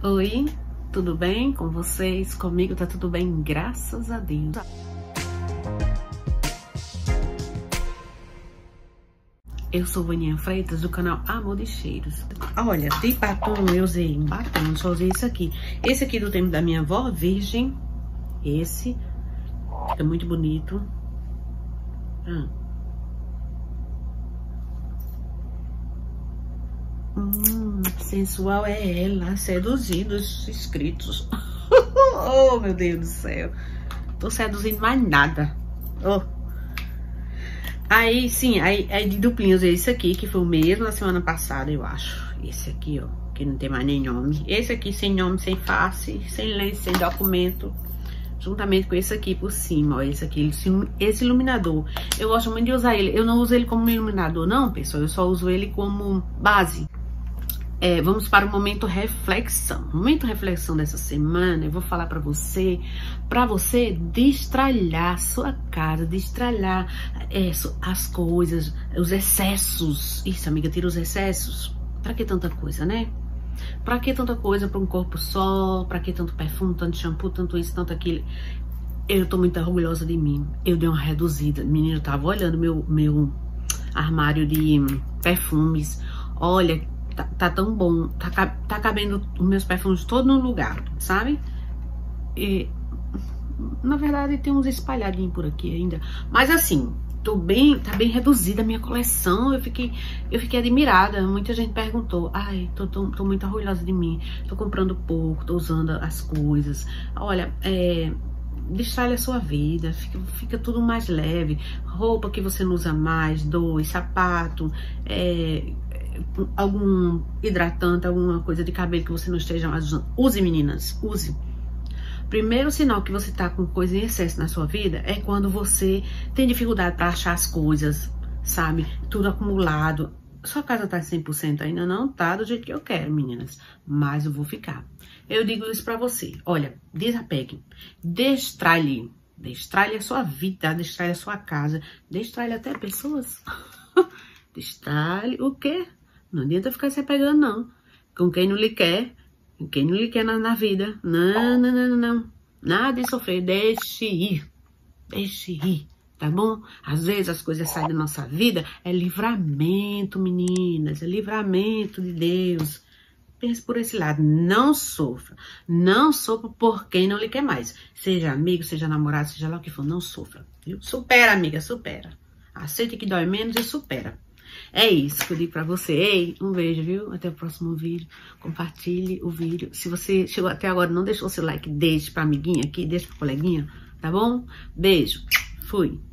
Oi, tudo bem com vocês? Comigo tá tudo bem, graças a Deus. Eu sou Vaninha Freitas do canal Amor de Cheiros. Olha, tem batom, eu usei um batom, só usei esse aqui. Esse aqui do tempo da minha avó, virgem. Esse, fica muito bonito. Sensual é ela, seduzindo os inscritos. Oh, meu Deus do céu. Tô seduzindo mais nada. Oh. Aí, sim, aí de duplinha eu usei esse aqui, que foi o mesmo na semana passada, eu acho. Esse aqui, ó, que não tem mais nem nome. Esse aqui sem nome, sem face, sem lenço, sem documento. Juntamente com esse aqui por cima, ó, esse aqui, esse iluminador. Eu gosto muito de usar ele. Eu não uso ele como iluminador, não, pessoal. Eu só uso ele como base. É, vamos para o momento reflexão. Momento reflexão dessa semana, eu vou falar pra você destralhar sua cara, destralhar as coisas, os excessos. Isso, amiga, tira os excessos. Pra que tanta coisa, né? Pra que tanta coisa pra um corpo só? Pra que tanto perfume, tanto shampoo, tanto isso, tanto aquilo? Eu tô muito orgulhosa de mim. Eu dei uma reduzida. Menino, tava olhando meu armário de perfumes. Olha, tá tão bom. Tá cabendo os meus perfumes todos no lugar, sabe? E... na verdade, tem uns espalhadinhos por aqui ainda. Mas assim, tá bem reduzida a minha coleção. Eu fiquei admirada. Muita gente perguntou. Ai, tô muito orgulhosa de mim. Tô comprando pouco, tô usando as coisas. Olha, destralha a sua vida. Fica tudo mais leve. Roupa que você não usa mais, sapato, algum hidratante, alguma coisa de cabelo que você não esteja mais usando. Use, meninas, use. Primeiro sinal que você tá com coisa em excesso na sua vida é quando você tem dificuldade para achar as coisas, sabe? Tudo acumulado. Sua casa tá 100%, ainda não tá do jeito que eu quero, meninas. Mas eu vou ficar. Eu digo isso pra você. Olha, desapegue. Destralhe. Destralhe a sua vida, destralhe a sua casa. Destralhe até pessoas. Destralhe o quê? Não adianta ficar se apegando, não. Com quem não lhe quer... Quem não lhe quer na vida. Não. Nada de sofrer. Deixe ir. Deixe ir. Tá bom? Às vezes as coisas saem da nossa vida. É livramento, meninas. É livramento de Deus. Pense por esse lado. Não sofra. Não sofra por quem não lhe quer mais. Seja amigo, seja namorado, seja lá o que for. Não sofra. Viu? Supera, amiga. Supera. Aceita que dói menos e supera. É isso que eu digo pra você. Ei, um beijo, viu? Até o próximo vídeo. Compartilhe o vídeo. Se você chegou até agora e não deixou seu like, deixe pra amiguinha aqui, deixe pra coleguinha, tá bom? Beijo. Fui.